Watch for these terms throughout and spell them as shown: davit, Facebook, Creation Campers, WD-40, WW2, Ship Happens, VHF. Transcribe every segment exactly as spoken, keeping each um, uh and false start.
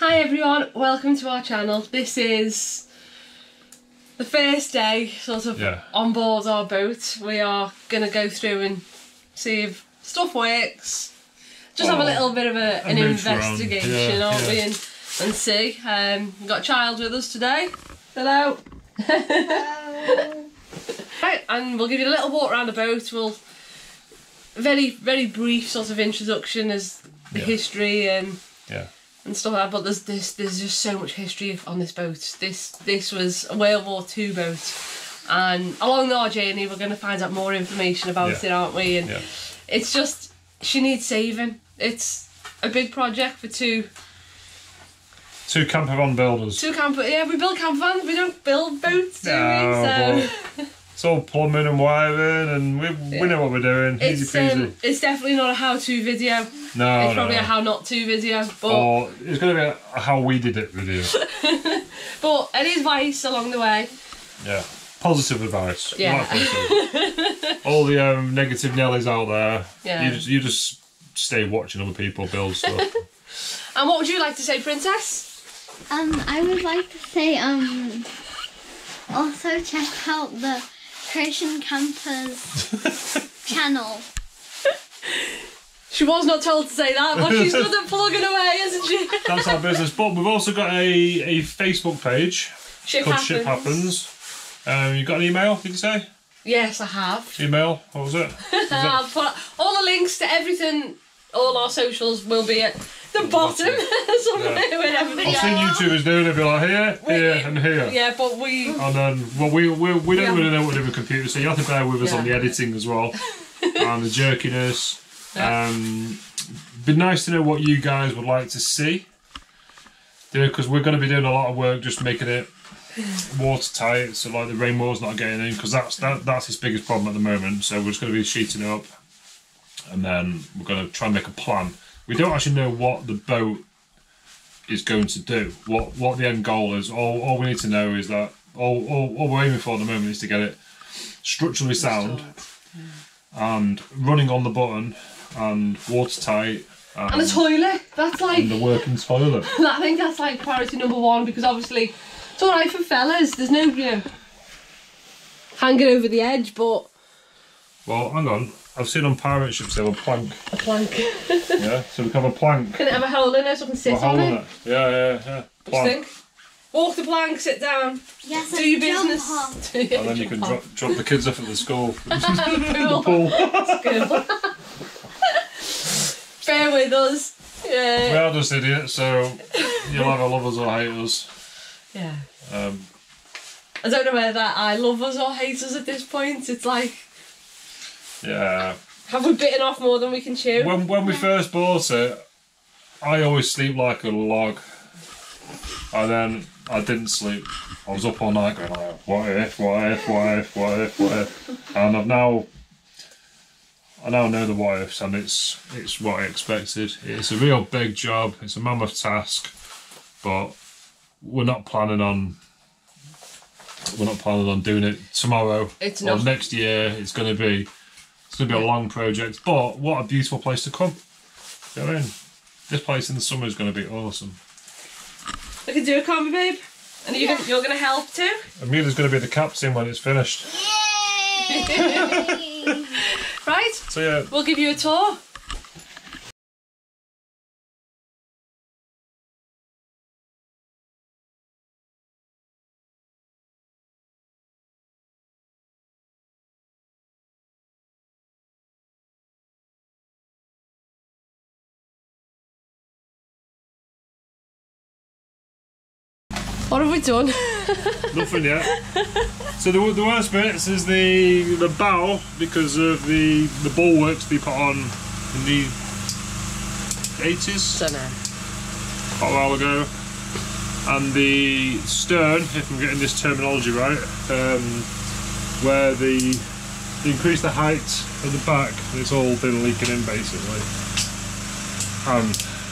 Hi everyone, welcome to our channel. This is the first day sort of yeah. on board our boat. We are going to go through and see if stuff works. Just oh, have a little bit of a, an investigation, yeah, aren't yeah. we, and, and see. Um, we've got a child with us today. Hello. Hello. Right, and we'll give you a little walk around the boat. We'll very, very brief sort of introduction as the yeah. history and... yeah. and stuff like that, but there's this there's just so much history on this boat. This this was a World War Two boat, and along our journey we're going to find out more information about yeah. it, aren't we? And yeah. it's just, she needs saving. It's a big project for two two camper van builders. Two camper yeah we build camper vans, we don't build boats, do no, we? So it's all plumbing and wiring, and we, we know what we're doing. It's, easy peasy. Um, it's definitely not a how-to video. No, It's no, probably no. a how-not-to video. But or it's going to be a how-we-did-it video. But any advice along the way? Yeah, positive advice. Yeah. Positive. All the um, negative Nellies out there, yeah. you, just, you just stay watching other people build stuff. And what would you like to say, Princess? Um, I would like to say, um, also check out the Creation Campers channel. She was not told to say that, but she's good at plugging away, isn't she? That's our business. But we've also got a, a Facebook page Ship called Happens. Ship Happens. Um, you got an email, did you say? Yes, I have. Email, what was it? Was I'll put all the links to everything, all our socials will be at the bottom. Somewhere yeah. with everything. I've seen YouTubers doing it, be like here, we, here, and here. Yeah, but we and then well, we we, we don't yeah. really know what to do with computers, so you have to bear with us yeah. on the editing as well, and the jerkiness. Yeah. Um, be nice to know what you guys would like to see, because yeah, we're going to be doing a lot of work just making it watertight, so like the rainwater's not getting in, because that's that that's its biggest problem at the moment. So we're just going to be sheeting up, and then we're going to try and make a plan. We don't actually know what the boat is going to do, what what the end goal is. All, all we need to know is that all, all, all we're aiming for at the moment is to get it structurally sound yeah. and running on the button and watertight. And, and a toilet. That's like... and the working toilet. I think that's like priority number one, because obviously it's all right for fellas. There's no, you know, hanging over the edge, but... Well, hang on. I've seen on pirate ships they have a plank. A plank. Yeah, so we can have a plank. Can it have a hole in it so I can sit on it? it? Yeah, yeah, yeah. Plank. Think? Walk the plank, sit down. Yes, do your business. Do your and then you can drop, drop the kids off at the school. The pool. That's good. Bear with us. Yeah. We are just idiots, so you'll either love us or hate us. Yeah. Um, I don't know whether I love us or hate us at this point. It's like... yeah. Have we bitten off more than we can chew? When when we first bought it, I always sleep like a log. And then I didn't sleep. I was up all night going like, what if, what if, what if, what if, what if? And I've now, I now know the what ifs, and it's it's what I expected. It's a real big job. It's a mammoth task, but we're not planning on. We're not planning on doing it tomorrow it's or next year. It's going to be. It's going to be a long project, but what a beautiful place to come. Go in. This place in the summer is going to be awesome. We can do it, can't we, babe? And you, yeah. you're going to help too? Amelia's going to be the captain when it's finished. Yay! Right, so, yeah. we'll give you a tour. What have we done? Nothing yet. So the, the worst bits is the the bow, because of the the bulwarks they put on in the eighties. Don't know. Quite a while ago. And the stern, if I'm getting this terminology right, um, where the they increase the height of the back, and it's all been leaking in basically. And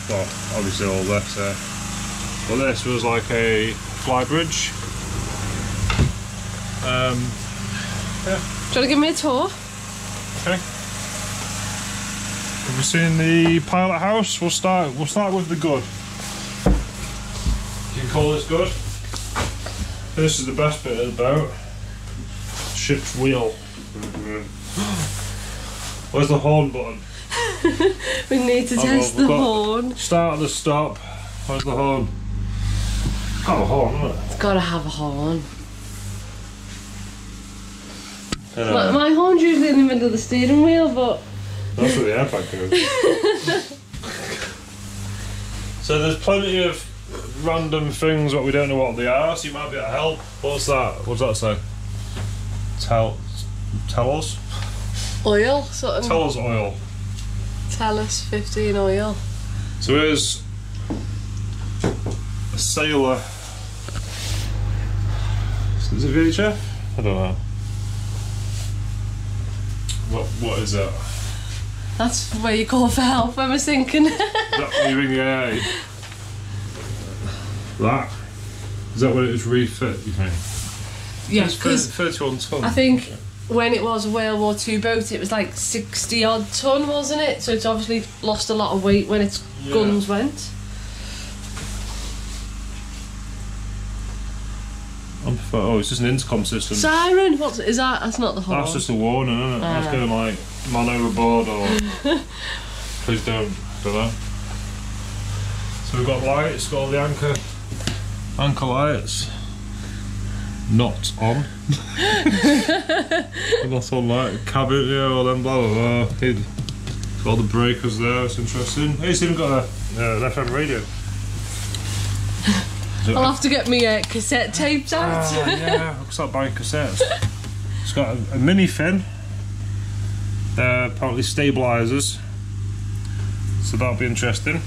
well, obviously all this. Uh, well, this was like a fly bridge. Um, yeah. Do you want to give me a tour? Okay. Have we seen the pilot house? We'll start. We'll start with the good. pull is good. This is the best bit of the boat. Ship's wheel. Mm-hmm. Where's the horn button? We need to oh, test well, the horn. Start at the stop. Where's the horn? It's got a horn, hasn't it? It's got to have a horn. Yeah. My, my horn's usually in the middle of the steering wheel, but... That's where the airbag goes. So there's plenty of random things that we don't know what they are, so you might be able to help. What's that? What does that say? Tell... Tell us? Oil? Sort of. Tell us oil. Tell us fifteen oil. So here's... a sailor. Is it V H F? I don't know. What, what is that? That's where you call for help when we're sinking. Is that when you ring the air? That? Is that when it was refit, you think? Yeah, because thirty-one tonne. I think when it was a World War Two boat, it was like sixty odd tonne, wasn't it? So it's obviously lost a lot of weight when its yeah. guns went. Oh, it's just an intercom system. Siren? What is that? That's not the horn. That's just a warning, isn't it? That's going like, man overboard or... Please don't do that. So we've got lights, got all the anchor... Anchor lights. Not on. Not on light. Cabin, yeah, all them blah blah blah. Hid. Got all the breakers there, it's interesting. Hey, it's even got a, uh, an F M radio. I'll have to get me uh, cassette tapes out. Ah, yeah, I'll start buying cassettes. It's got a, a mini fin, uh, apparently stabilisers, so that'll be interesting.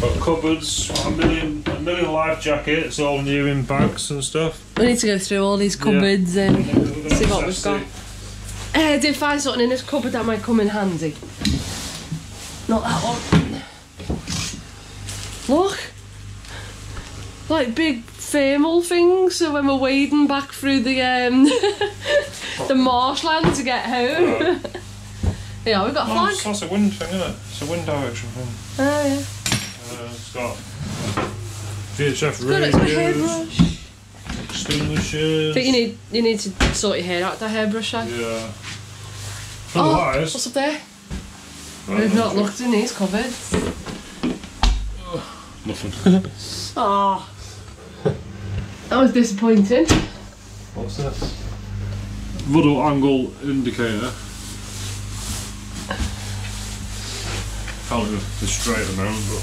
Got cupboards, a million, a million life jackets, all new in bags and stuff. We need to go through all these cupboards yeah. and yeah, see what we've got. Uh, I did find something in this cupboard that might come in handy. Not that one. Look. Like big thermal things, so when we're wading back through the um, the marshland to get home. Right. Yeah, we've got a flag. Oh, that's a wind thing, isn't it? It's a wind direction thing. Oh, yeah. Uh, it's got V H F radios, extinguishers. I think you need, you need to sort your hair out with that hairbrush, I. Yeah. Otherwise, oh, what's up there? Right, we've not looked in these cupboards. Oh, nothing. Oh. That was disappointing. What's this? Rudder angle indicator. Can't even destroy the mound, but.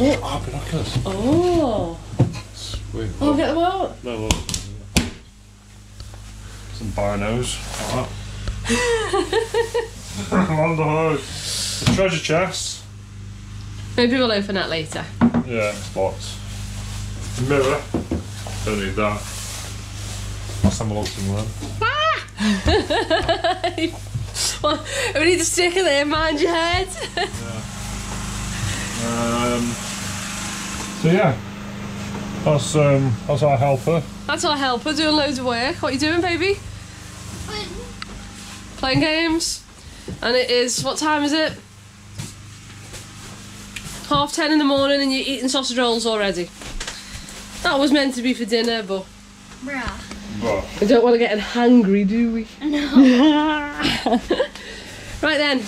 Oh, oh binoculars. Oh. Sweet. Oh, oh, get them out. No, look. Some binos. Like that. On the hose. A treasure chest. Maybe we'll open that later. Yeah, box. Mirror. Don't need that. Last time I looked in there. Ah! Well, we need to stick in there, mind your head. Yeah. Um, so yeah, that's, um, that's our helper. That's our helper, doing loads of work. What are you doing, baby? Playing. Playing games. And it is, what time is it? Half ten in the morning and you're eating sausage rolls already. That was meant to be for dinner, but... Bruh. Bruh. We don't want to get hangry, do we? No. Right then.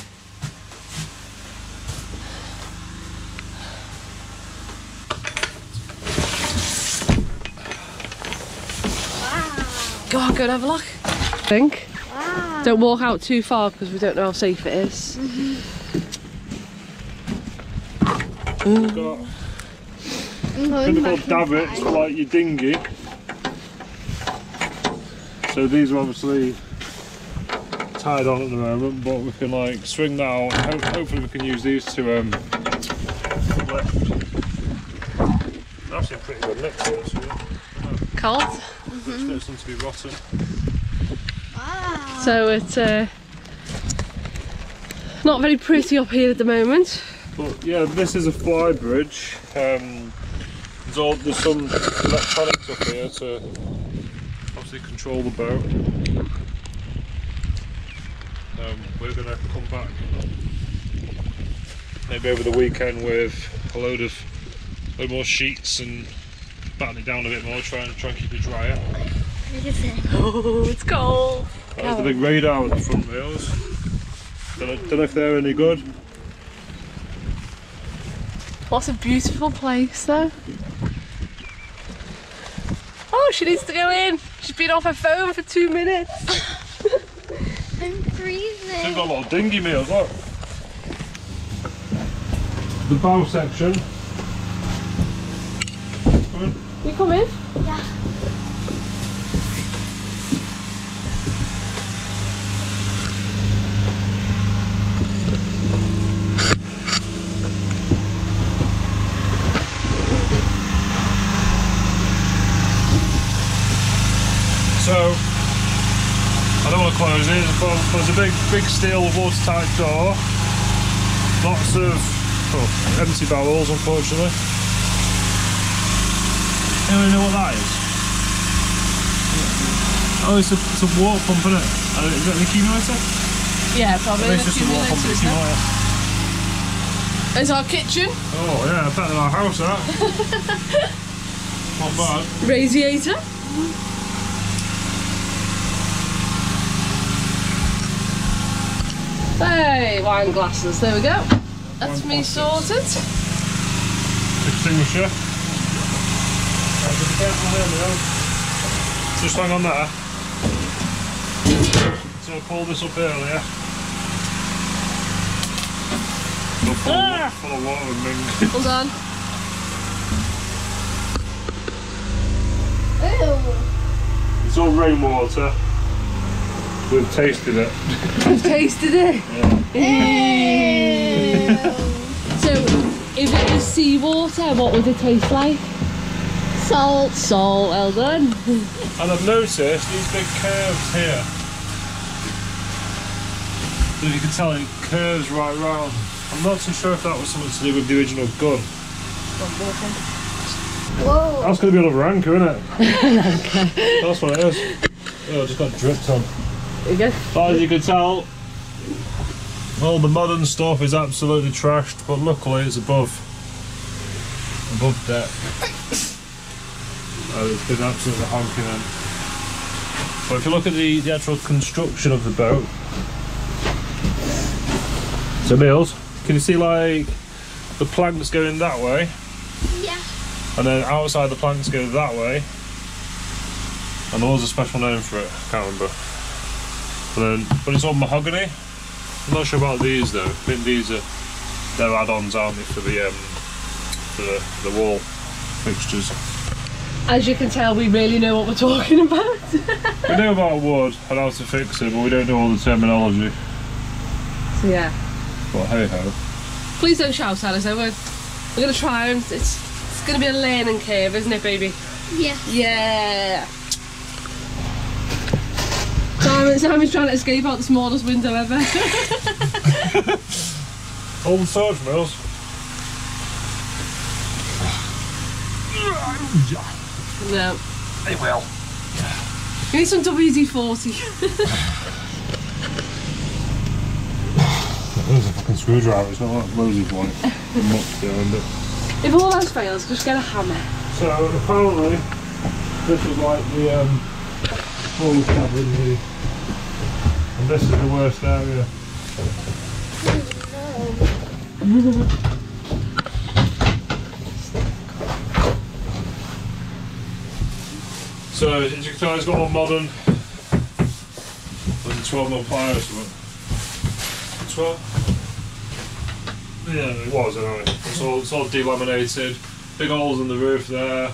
Wow. Go on, go and have a look. I think. Wow. Don't walk out too far because we don't know how safe it is. Mm-hmm. We've got pinnacle davits like your dinghy. So these are obviously tied on at the moment, but we can like swing that out and ho hopefully we can use these to um lift. Actually a pretty good lift here, so cold? Mm-hmm. It doesn't seem to be rotten. Wow. So it's uh, not very pretty up here at the moment. But yeah, this is a fly bridge. Um, there's, all, there's some electronics up here to obviously control the boat. Um, we're going to come back maybe over the weekend with a load of a load more sheets and batten it down a bit more, try and try and keep it drier. Oh, it's cold. That's the big radar on the front rails. Don't know, don't know if they're any good. What a beautiful place though. Oh, she needs to go in. She's been off her phone for two minutes. I'm freezing. She's got a lot of dinghy meals, look. The bow section. Come in. You come in? Yeah. So, I don't want to close it, but there's a big, big steel watertight door. Lots of oh, empty barrels, unfortunately. Anyone know what that is? Oh, it's a, it's a water pump, isn't it? Is that an accumulator? Yeah, probably. It's just a water pump accumulator. There's our kitchen. Oh yeah, better than our house, that. Not bad. Radiator. Hey, wine glasses, there we go. That's wine me glasses. Sorted. Extinguisher. Just hang on there. So I pulled this up earlier. Full of, ah! full of water and mink. Hold on. Ew. It's all rainwater. We've tasted it. We've tasted it? Yeah. So, if it was seawater, what would it taste like? Salt. Salt, well done. And I've noticed these big curves here. So you can tell it curves right round. I'm not too sure if that was something to do with the original gun. Whoa. That's going to be another anchor, isn't it? That's what it is. Oh, I just got dripped on. But as you can tell, all the modern stuff is absolutely trashed, but luckily it's above above deck. Oh, it's been absolutely honking in. But if you look at the, the actual construction of the boat, so Mills, can you see like the planks going that way? Yeah. And then outside the planks go that way. And there was a special name for it, I can't remember. Then, but it's all mahogany. I'm not sure about these though. I mean, these are they're add-ons, aren't they, for the um, for the, the wall fixtures. As you can tell, we really know what we're talking about. We know about wood and how to fix it, but we don't know all the terminology. So yeah. But hey ho. Please don't shout at us. Though. We're we're gonna try and it's it's gonna be a learning curve, isn't it, baby? Yeah. Yeah. Simon's so trying to escape out the smallest window ever. All the surge mills. No. It will. You need some W D forty. There's a fucking screwdriver, it's not like Rosie's one. Much behind it. If all else fails, just get a hammer. So apparently, this is like the um, full cabin here. And this is the worst area. So, as you can tell, it's got all modern. Like a twelve mil plier or something. twelve? Yeah, it was anyway. It's all, it's all delaminated. Big holes in the roof there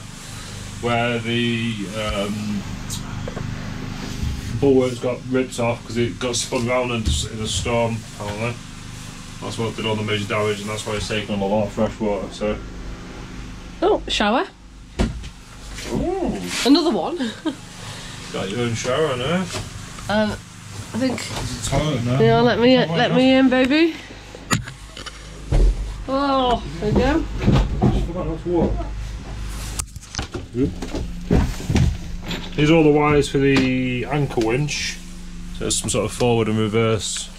where the. Um, Bulwark's got ripped off because it got spun round in, in a storm, apparently. That's what did all the major damage, and that's why it's taken on a lot of fresh water. So, oh, shower! Ooh. Another one. Got your own shower, I know. Um, I think. There's a toilet now. Yeah, let me let enough. me in, baby. Oh, there you go. Just about enough water. Good. These are all the wires for the anchor winch. So there's some sort of forward and reverse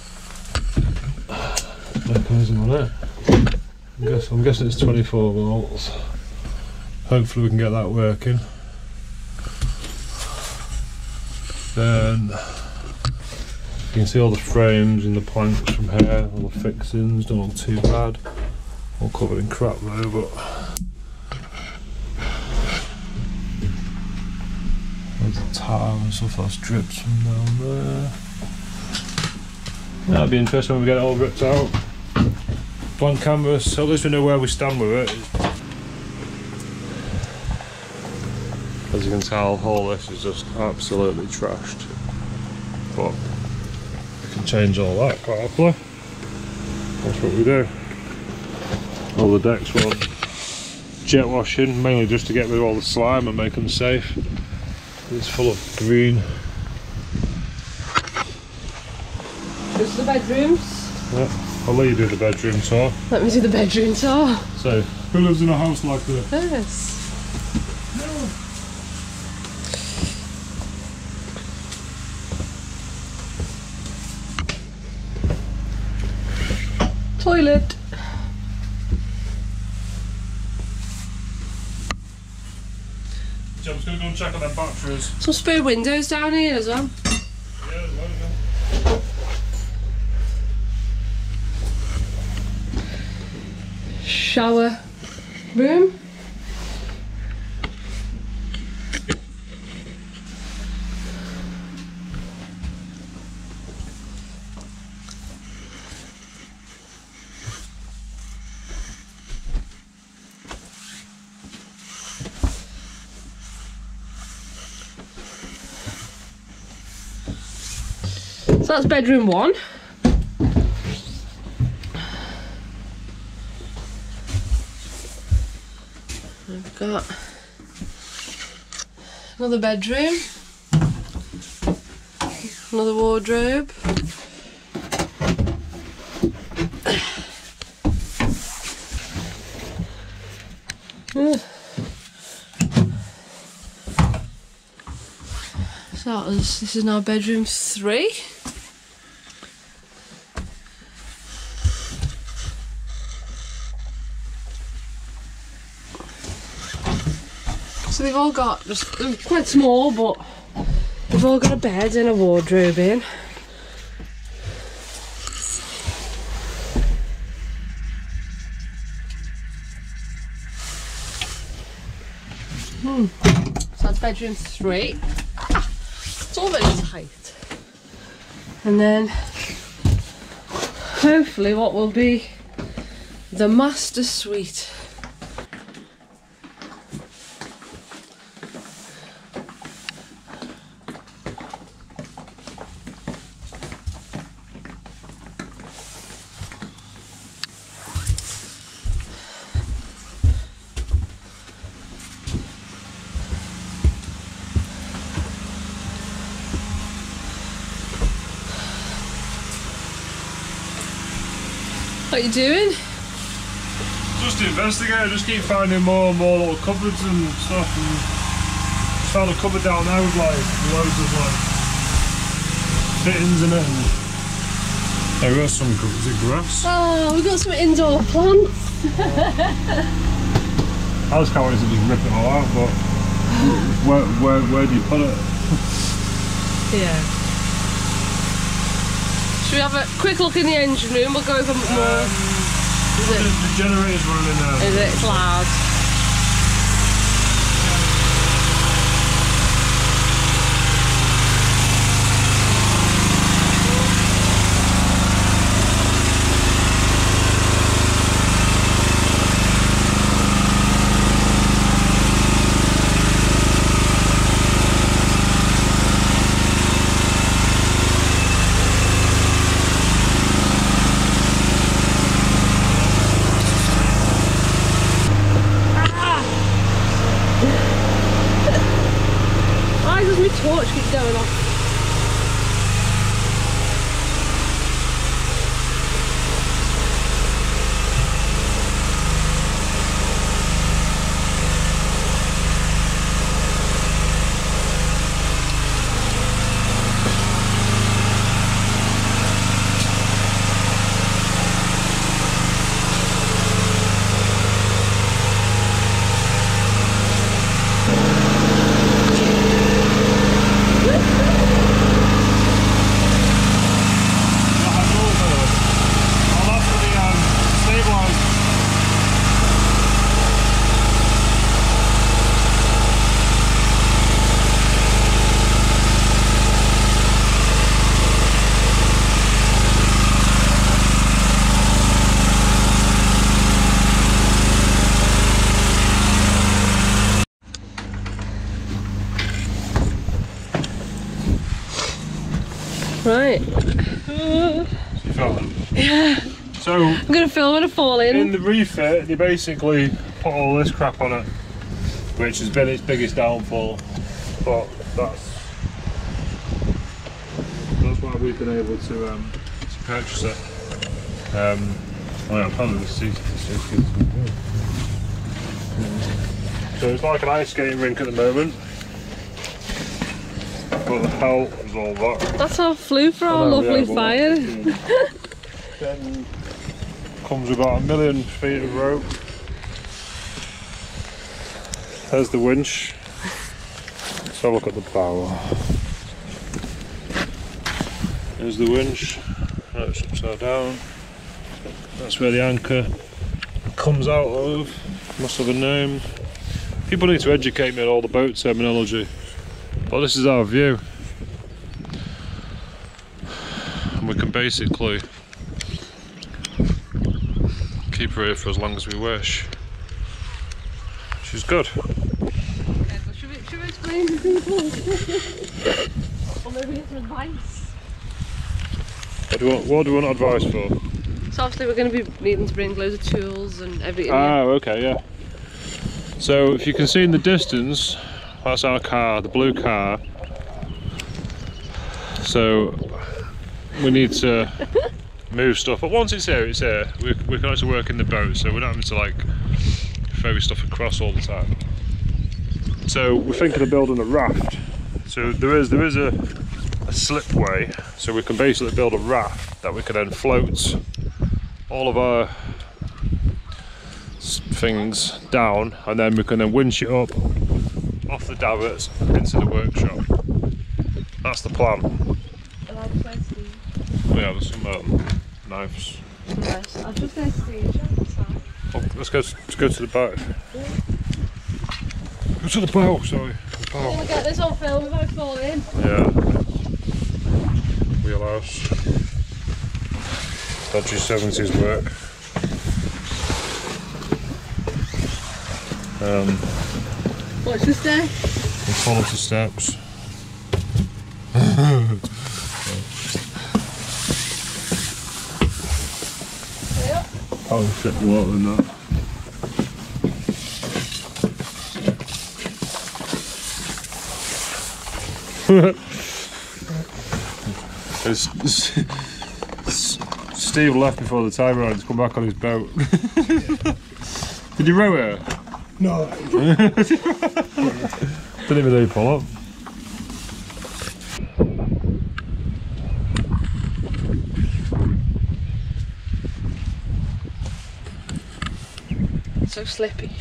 mechanism on it. I'm, guess, I'm guessing it's twenty-four volts. Hopefully we can get that working. Then you can see all the frames and the planks from here, all the fixings, don't look too bad. All covered in crap though, but there's the tile and stuff that's drips from down there. That'll be interesting when we get it all ripped out. Blank canvas, so at least we know where we stand with it. As you can tell, all this is just absolutely trashed. But we can change all that quite happily. That's what we do. All the decks were jet washing, mainly just to get rid of all the slime and make them safe. It's full of green. Those are the bedrooms. Yep. I'll let you do the bedroom tour. Let me do the bedroom tour. So, who lives in a house like this? Yes. No. Toilet. So I'm just going to go and check on their batteries. Some spare windows down here as well. Yeah, well done. Shower room. So that's bedroom one. We've got another bedroom, another wardrobe, so this is now bedroom three. So they've all got, just quite small, but they've all got a bed and a wardrobe in. Hmm. So that's bedroom three. Ah, it's all very tight. And then hopefully what will be the master suite. What are you doing? Just investigating, just keep finding more and more little cupboards and stuff, and just found a cupboard down there with like loads of like fittings in it. There was some grass. Oh, we've got some indoor plants. I just can't wait to just rip it all out, but where, where, where do you put it? Yeah. We have a quick look in the engine room, we'll go over more. Um, is it? The generator's running now. Is it? It's loud. Right. Uh, you fell in. Yeah. So I'm gonna film it a fall in. In the refit, they basically put all this crap on it, which has been its biggest downfall. But that's that's why we've been able to um, to purchase it. Um, oh yeah, I'm probably gonna see. So it's like an ice skating rink at the moment. But the hell is all that? That's our flue for our oh, lovely yeah, fire. Then comes about a million feet of rope. There's the winch. Let's have a look at the power. There's the winch. That's upside down. That's where the anchor comes out of. Must have a name. People need to educate me on all the boat terminology. But this is our view. And we can basically keep her here for as long as we wish. She's good. Okay, so should we, should we explain to people? Or maybe get some advice. What do, you want, what do you want advice for? So obviously we're going to be needing to bring loads of tools and everything. Oh, okay, yeah. So if you can see in the distance, that's our car, the blue car. So we need to move stuff, but once it's here, it's here. We, we can actually work in the boat, so we're not having to like ferry stuff across all the time. So we're thinking of building a raft. So there is there is a, a slipway, so we can basically build a raft that we can then float all of our things down, and then we can then winch it up off the davits into the workshop. That's the plan. I like the place, Steve. Yeah, there's some um, knives. Nice. I was just going to Steve. Oh, let's go. Let's go to the boat. Yeah. Go to the boat. Sorry. The boat. We're gonna get this on film without falling. Yeah. Wheelhouse. Dodgy seventies work. Um. Watch the steps. We follow the steps. Yep. Oh shit, the water in that. it's, it's, it's, Steve left before the time round, he's come back on his boat. Did you row her? No. Didn't even do pull up. So slippy.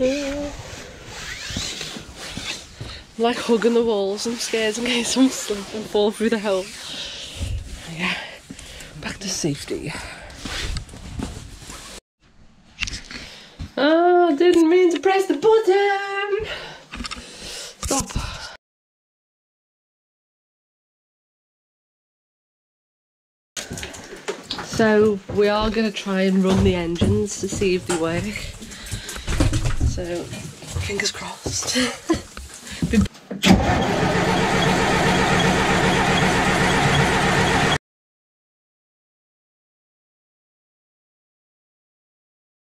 I'm like hugging the walls and I'm scared in case I'm slip and fall through the hole. Yeah. Back to safety. Oh, I didn't mean to press the button! Stop. So, we are going to try and run the engines to see if they work. So, fingers crossed.